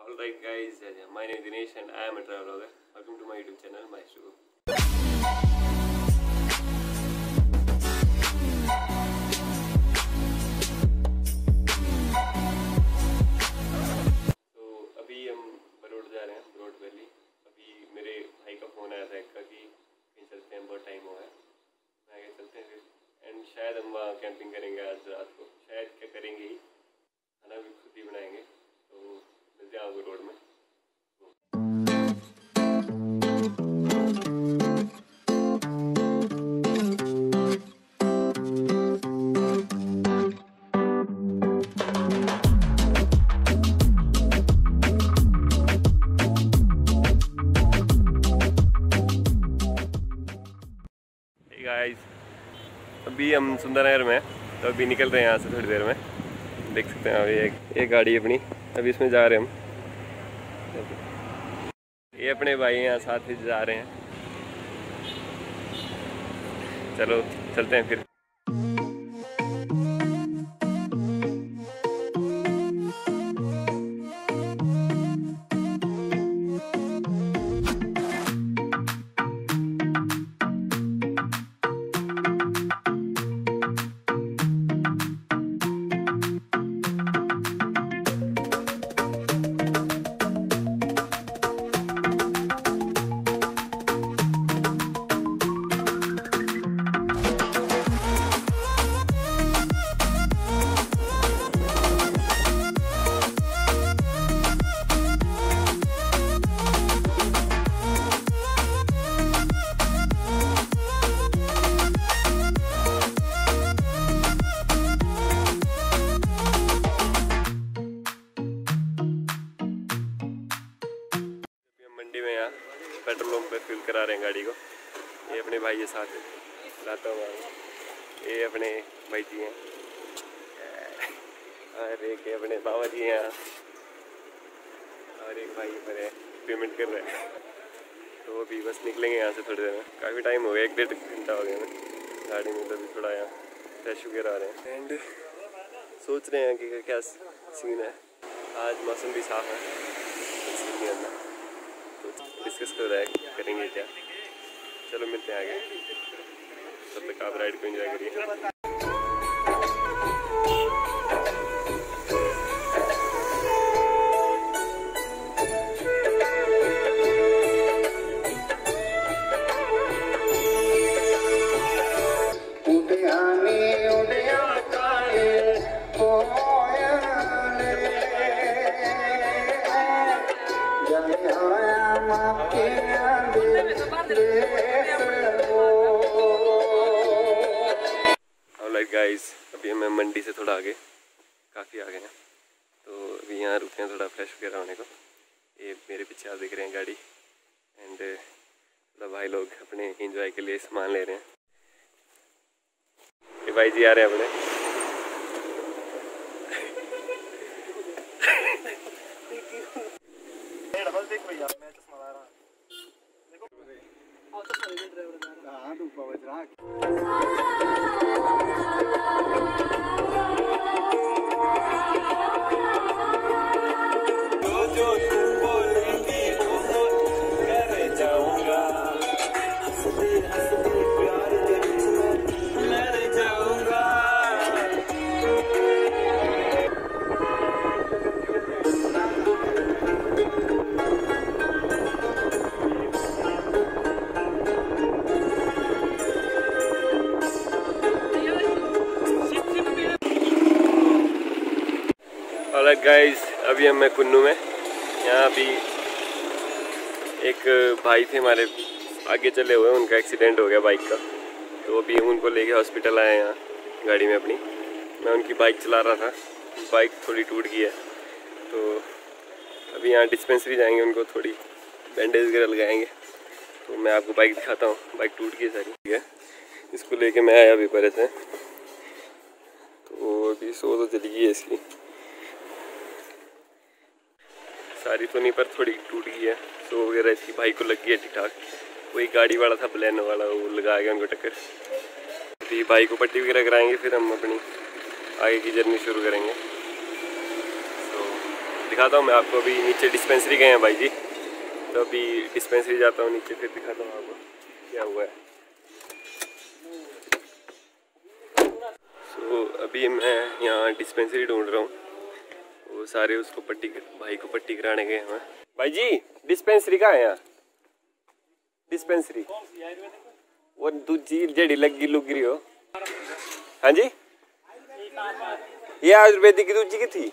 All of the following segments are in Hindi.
All right guys, my name is Dinesh and I am a travel vlogger. Welcome to my YouTube channel, My Show. तो अभी हम बरोट जा रहे हैं, बरोट वैली। अभी मेरे भाई का फ़ोन आया था कि कहीं चलते हैं, बहुत टाइम हुआ है। मैं आगे चलते हैं फिर, एंड शायद हम वहाँ कैंपिंग करेंगे आज रात को, शायद क्या करेंगे ही, खाना भी खुद ही बनाएंगे। तो मिलते हैं आपको रोड में। अभी हम सुंदरनगर में हैं, तो अभी निकल रहे हैं यहाँ से थोड़ी देर में। देख सकते हैं अभी एक गाड़ी अपनी, अभी इसमें जा रहे हैं हम। ये अपने भाई यहाँ साथ ही जा रहे हैं। चलो चलते हैं फिर। पेट्रोल पंप पे फ्यूल करा रहे हैं गाड़ी को। ये अपने भाई के साथ लाता हुआ, ये अपने भाई जी हैं, और एक अपने बाबा जी हैं, और एक भाई पर है पेमेंट कर रहे हैं। तो अभी बस निकलेंगे यहाँ से थोड़ी देर में। काफ़ी टाइम हो गया, 1-1.5 घंटा हो गया हमें गाड़ी में। तो अभी थोड़ा यहाँ फ्रेश वगैरह आ रहे हैं, एंड सोच रहे हैं कि क्या सीन है। आज मौसम भी साफ है, इसलिए डिस्कस कर रहा है करेंगे क्या। चलो मिलते हैं आगे, तब तक आप राइड को एंजॉय करिए। गाइस अभी हमें मंडी से थोड़ा आगे, काफ़ी आगे हैं, तो अभी यहाँ रुके हैं थोड़ा फ्रेश वगैरह होने को। ये मेरे पीछे आप देख रहे हैं गाड़ी, एंड थोड़ा भाई लोग अपने एंजॉय के लिए सामान ले रहे हैं। ये भाई जी आ रहे हैं अपने। गाइस अभी हम कुन्नू में, यहाँ अभी एक भाई थे हमारे आगे चले हुए, उनका एक्सीडेंट हो गया बाइक का। तो अभी उनको लेके हॉस्पिटल आए यहाँ गाड़ी में अपनी। मैं उनकी बाइक चला रहा था, बाइक थोड़ी टूट गई है, तो अभी यहाँ डिस्पेंसरी जाएंगे, उनको थोड़ी बैंडेज वगैरह लगाएंगे। तो मैं आपको बाइक दिखाता हूँ, बाइक टूट गई सारी, ठीक है। इसको लेके मैं आया अभी परे से, तो अभी सो तो चली गई है इसकी सारी, तो नहीं पर थोड़ी टूट गई है। सो वगैरह इसकी भाई को लग गई है ठीक ठाक। वही गाड़ी वाला था बलेनो वाला, वो लगा गया उनको टक्कर। अभी भाई को पट्टी वगैरह कराएंगे, फिर हम अपनी आगे की जर्नी शुरू करेंगे। दिखाता हूँ मैं आपको। अभी नीचे डिस्पेंसरी गए हैं भाई जी, तो अभी डिस्पेंसरी जाता हूँ नीचे, फिर दिखाता हूँ आपको क्या हुआ है। सो अभी मैं यहाँ डिस्पेंसरी ढूंढ रहा हूँ, वो सारे उसको पट्टी, भाई को पट्टी कराने गए हैं। भाई जी डिस्पेंसरी कहाँ है? यहाँ डिस्पेंसरी वो दूजी जेडी लगी लुग रही हो। हाँ जी ये आयुर्वेदिक की दूजी की थी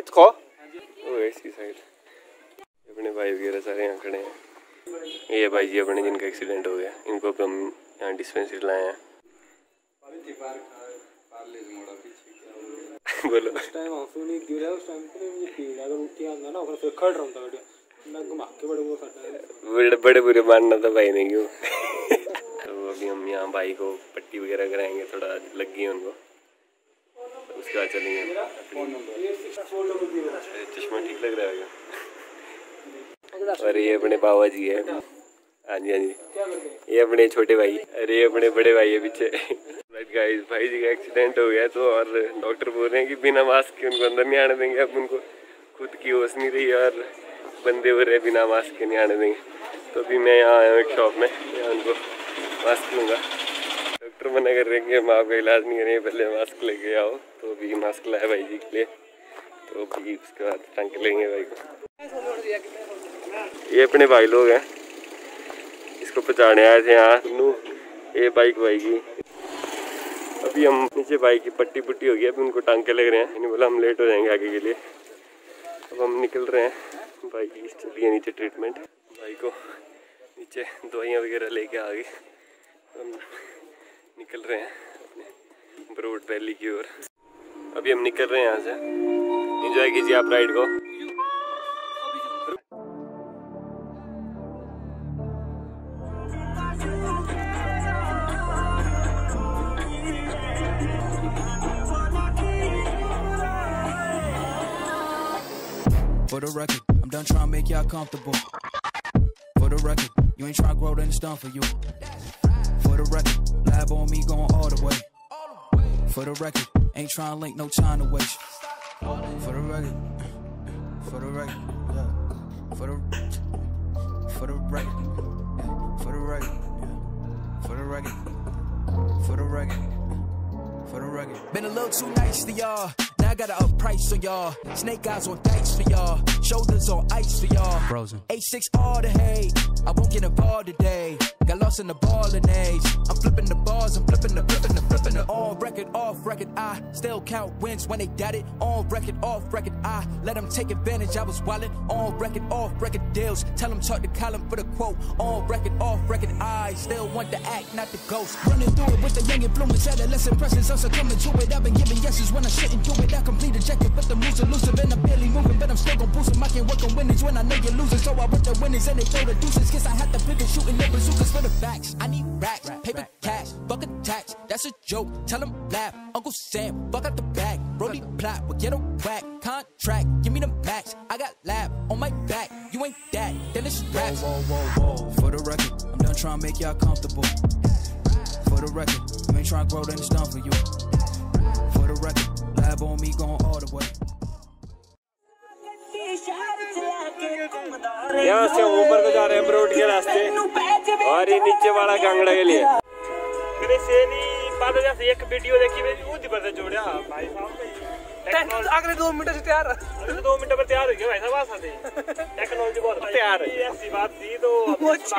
इतको इसकी साइड। अपने भाई वगैरह सारे यहाँ खड़े हैं। ये भाई जी अपने जिनका एक्सीडेंट हो गया, इनको भी हम यहाँ डिस्पेंसरी लाए हैं। बोलो बड़े बुरे मानना था भाई ने क्यों। तो अभी हम यहाँ भाई को पट्टी वगैरह कराएंगे, थोड़ा लग गई उनको, उसके बाद चलेंगे। चश्मा ठीक लग रहा है। और ये अपने बाबा जी है। हाँ जी हाँ जी ये अपने छोटे भाई। अरे ये अपने बड़े भाई है पीछे। गाइस भाई जी का एक्सीडेंट हो गया तो, और डॉक्टर बोल रहे हैं कि बिना मास्क के उनको अंदर नहीं आने देंगे। अब उनको खुद की होश नहीं रही और बंदे बोल रहे बिना मास्क के नहीं आने देंगे। तो अभी मैं यहाँ आया हूँ एक शॉप में, यहाँ उनको मास्क लूँगा। डॉक्टर मना कर रहे हैं कि हम आपका इलाज नहीं करेंगे, पहले मास्क लेके आओ। तो अभी मास्क लाया भाई जी के लिए, तो अभी उसके बाद टांके लेंगे भाई को। ये अपने भाई लोग हैं, इसको पहचाने आए थे यहाँ नू। ये बाइक भाई की। अभी हम नीचे बाइक की पट्टी पुट्टी हो गई, अभी उनको टांके लग रहे हैं। यानी बोला हम लेट हो जाएंगे आगे के लिए। अब हम निकल रहे हैं, बाइक की चलिए नीचे ट्रीटमेंट। भाई को नीचे दवाइयाँ वगैरह लेके आ गई, हम निकल रहे हैं अपने बरोट वैली की ओर। अभी हम निकल रहे हैं यहाँ से। एंजॉय कीजिए आप राइड को। For the record, I'm done trying to make y'all comfortable. For the record, you ain't trying to grow, then it's done for you. For the record, lab on me going all the way. For the record, ain't trying to link, no time to waste. For the record, for the record, yeah. For the record, yeah. For the record, yeah. For the record, for the record, for the record. Been a little too nice to y'all. Now I gotta up price on y'all. Snake eyes on dice for y'all. Shoulders on ice for y'all. Frozen. 86 all the hate. I won't get involved today. Got lost in the ballin' age. I'm flipping the balls, I'm flipping the on record, off record. I still count wins when they doubt it. On record, off record. I let them take advantage. I was wildin'. On record, off record deals. Tell them talk to Colin for the quote. On record, off record. I still want the act, not the ghost. Running through it with the young and bloomers. Adolescent presence, I'm succumbing to it. I've been giving yeses when I shouldn't do it. I completely rejected, but the moves elusive and I'm barely moving. But I'm still gon' boost them. I can't work on winners when I know you're losing. So I put the winners and they throw the deuces. Guess I had to pick and shoot and live bazookas. For the facts, I need racks, paper cash, bucket tax, that's a joke, tell him laugh, Uncle Sam, buck out the bag, Brody plot, we'll get a whack, contract, give me the max, I got lab on my back, you ain't that, then it's raps. Whoa, whoa, whoa, whoa, for the record, I'm done trying to make y'all comfortable, for the record, you ain't trying to grow, then it's done for you, for the record, lab on me going all the way. यहाँ से ऊपर को जा रहे हैं बरोट के रास्ते, और ये नीचे वाला कांगड़ा के लिए। एक वीडियो देखी मैंने, जोड़ा भाई साहब अगले 2 मिनट से तैयार, अगले 2 मिनट पर तैयार हो गया भाई साहब। टेक्नोलॉजी बहुत तैयार है, ऐसी बात थी। तो आपको 6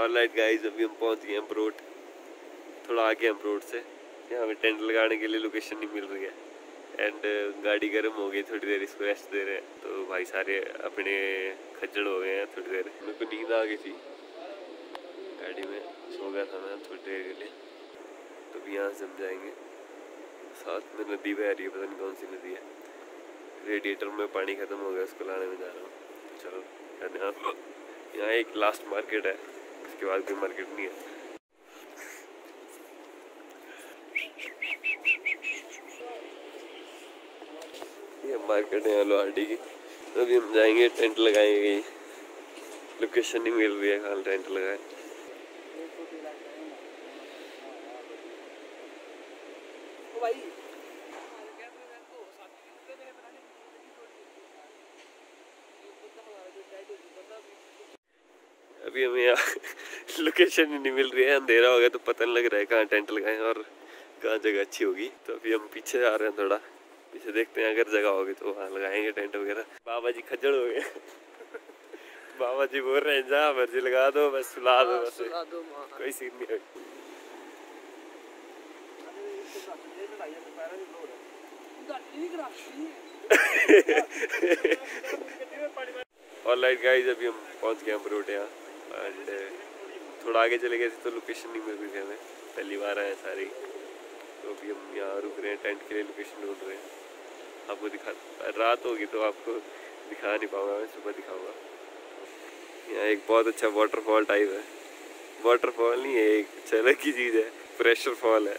और लाइट गाइस, अभी हम पहुंच गए हैं बरोट, थोड़ा आगे हम रोड से। यहाँ पे टेंट लगाने के लिए लोकेशन नहीं मिल रही है एंड गाड़ी गर्म हो गई, थोड़ी देर इसको रेस्ट दे रहे हैं। तो भाई सारे अपने खज्जड़ हो गए हैं, थोड़ी देर मेरे को नींद आ गई थी, गाड़ी में सो गया था मैं थोड़ी देर के लिए। तो अभी यहाँ से हम जाएँगे, साथ में नदी बह रही है, पता नहीं कौन सी नदी है। रेडिएटर में पानी ख़त्म हो गया, उसको लाने में जा रहा हूँ। चलो यहाँ यहाँ एक लास्ट मार्केट है, उसके बाद कोई मार्केट नहीं है। ये मार्केट है लोहाटी की। तो अभी हम जाएंगे, टेंट लगाएंगे, लोकेशन नहीं मिल रही है, कहाँ टेंट लगाए। अभी हमें यहाँ लोकेशन ही नहीं मिल रही है, अंधेरा हो गया तो पता नहीं लग रहा है कहाँ टेंट लगाएं और कहाँ जगह अच्छी होगी। तो अभी हम पीछे आ रहे हैं, थोड़ा पीछे देखते हैं, अगर जगह होगी तो वहाँ लगाएंगे टेंट वगैरह। बाबा जी खज्जड़ हो गए बाबा जी बोल रहे हैं जहाँ मर्जी लगा दो, बस सुला दो, बस कोई सीन नहीं है। और लाइट गाइज, अभी हम पहुँच गए बरोट यहाँ एंड थोड़ा आगे चले गए थे तो लोकेशन नहीं मिल रही थी हमें, पहली बार आए सारी। तो अभी हम यहाँ रुक रहे हैं, टेंट के लिए लोकेशन ढूंढ रहे हैं। आपको दिखा, रात होगी तो आपको दिखा नहीं पाऊँगा मैं, सुबह दिखाऊँगा। यहाँ एक बहुत अच्छा वाटरफॉल टाइप है, वाटरफॉल नहीं है, एक अलग की चीज़ है, प्रेशर फॉल है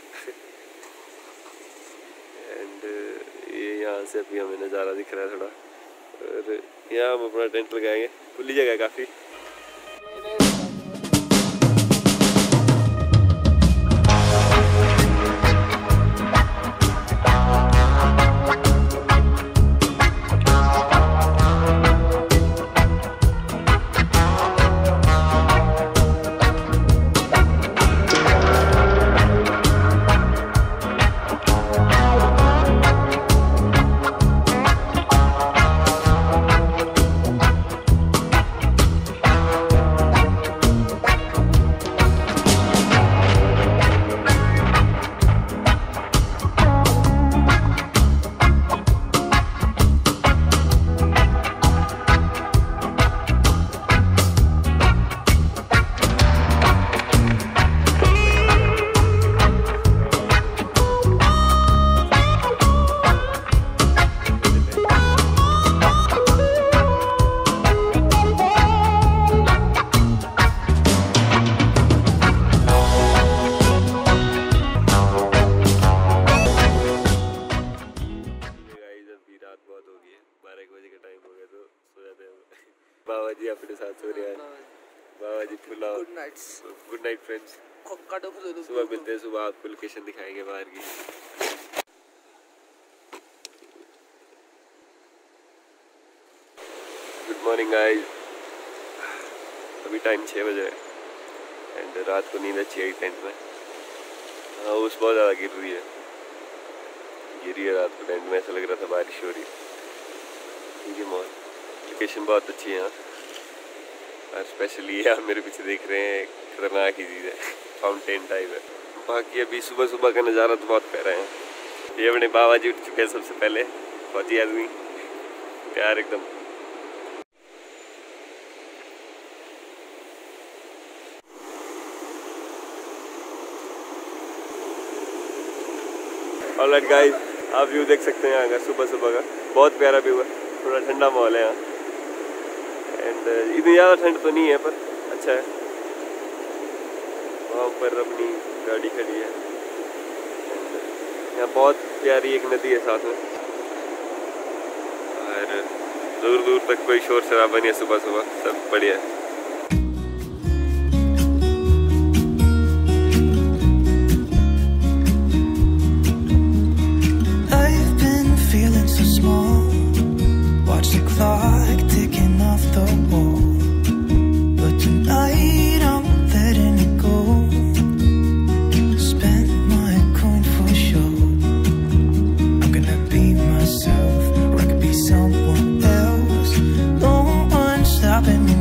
एंड ये यहाँ से अभी हमें नज़ारा दिख रहा है थोड़ा। और यहाँ हम अपना टेंट लगाएंगे, खुली जगह है काफ़ी। बाबा जी अपने साथ हो रहे हैं, बाबा जी full good night, good night friends. सुबह मिलते हैं, सुबह आपको लोकेशन दिखाएंगे बाहर की। गुड मॉर्निंग गाइस, अभी टाइम 6 बजे है एंड रात को नींद अच्छी आई टेंट में। हाँ, उस बहुत ज़्यादा गिर रही है रात को टेंट में, ऐसा लग रहा था बारिश हो रही है। ये मॉल लोकेशन बहुत अच्छी है यहाँ, और स्पेशली यहाँ मेरे पीछे देख रहे हैं खतरनाक ही चीज़ है, फाउंटेन टाइप है। बाकी अभी सुबह सुबह का नज़ारा तो बहुत प्यारा है। ये अपने बाबा जी उठ चुके हैं सबसे पहले, फौजी आदमी, प्यार एकदम। ऑलराइट गाइस, आप व्यू देख सकते हैं यहाँ का, सुबह सुबह का बहुत प्यारा व्यू है। थोड़ा ठंडा माहौल है यहाँ एंड इतनी ज़्यादा ठंड तो नहीं है पर अच्छा है। वहाँ पर अपनी गाड़ी खड़ी है, यहाँ बहुत प्यारी एक नदी है साथ में, और दूर दूर तक कोई शोर शराबा नहीं है, सुबह सुबह सब बढ़िया है।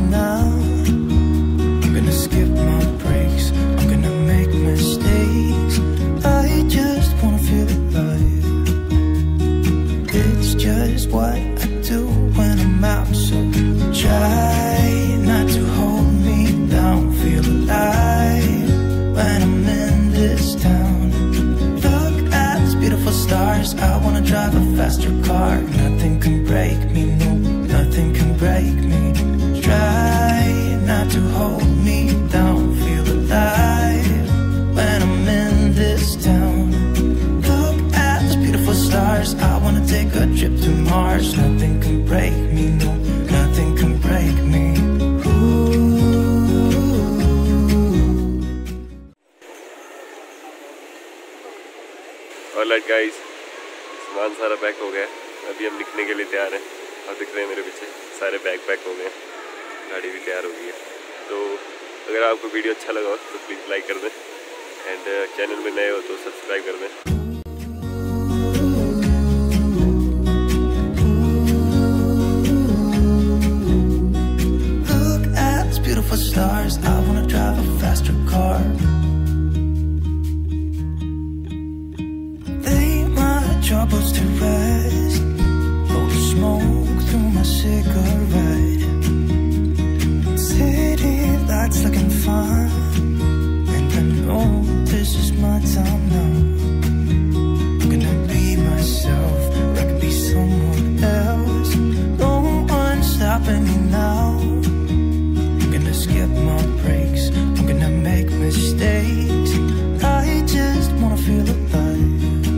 Now राइट गाइस, सामान सारा पैक हो गया। अभी हम निकलने के लिए तैयार हैं। आप दिख रहे हैं मेरे पीछे सारे बैग पैक हो गए, गाड़ी भी तैयार हो गई है। तो अगर आपको वीडियो अच्छा लगा हो तो प्लीज़ लाइक कर दें एंड चैनल में नए हो तो सब्सक्राइब कर दें। Stars, I wanna drive a faster car. Lay my troubles to rest. Blow smoke through my cigarette. City lights looking fine, and I know this is my time now. I'm gonna be myself, I could be someone else. No one's stopping me now. Skip my breaks, I'm gonna make mistakes. I just wanna feel alive.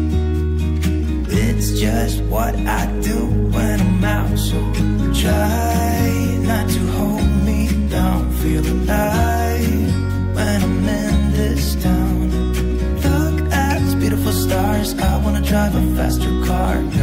It's just what I do when I'm out. So try not to hold me down. Feel alive when I'm in this town. Look at these beautiful stars. I wanna drive a faster car.